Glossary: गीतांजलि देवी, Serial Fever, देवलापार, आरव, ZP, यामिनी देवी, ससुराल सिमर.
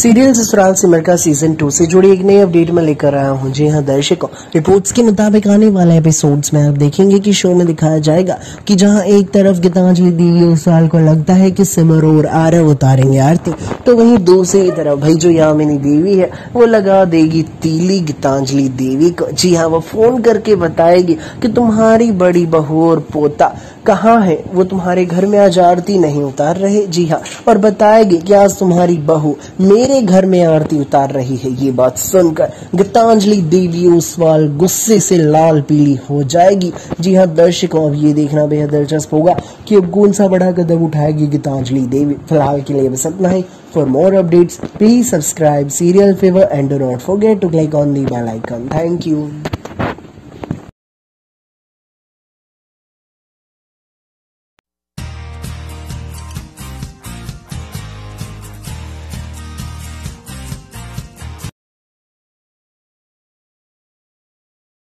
Serial ससुराल सिमर का season 2 से जुड़ी एक नई अपडेट में लेकर आया हूं। जी हां दर्शकों, रिपोर्ट्स के मुताबिक आने वाले एपिसोड्स में आप देखेंगे कि शो में दिखाया जाएगा कि जहां एक तरफ गीतांजलि देवी उस साल को लगता है कि सिमर और आरव उतारेंगे आरती, तो वहीं दूसरी तरफ भाई जो यामिनी देवी है वो लगा देगी तीली गीतांजलि देवी को। जी हाँ, वो फोन करके बताएगी कि तुम्हारी बड़ी बहू और पोता कहाँ है, वो तुम्हारे घर में आज आरती नहीं उतार रहे। जी हाँ, और बताएगी कि आज तुम्हारी बहू मेरे घर में आरती उतार रही है। ये बात सुनकर गीतांजलि देवी ओसवाल गुस्से से लाल पीली हो जाएगी। जी हाँ दर्शकों, अब ये देखना बेहद दिलचस्प होगा कि अब कौन सा बड़ा कदम उठाएगी गीतांजलि देवी। फिलहाल के लिए बस इतना ही। For more updates please subscribe serial fever and do not forget to click on the bell icon. Thank you.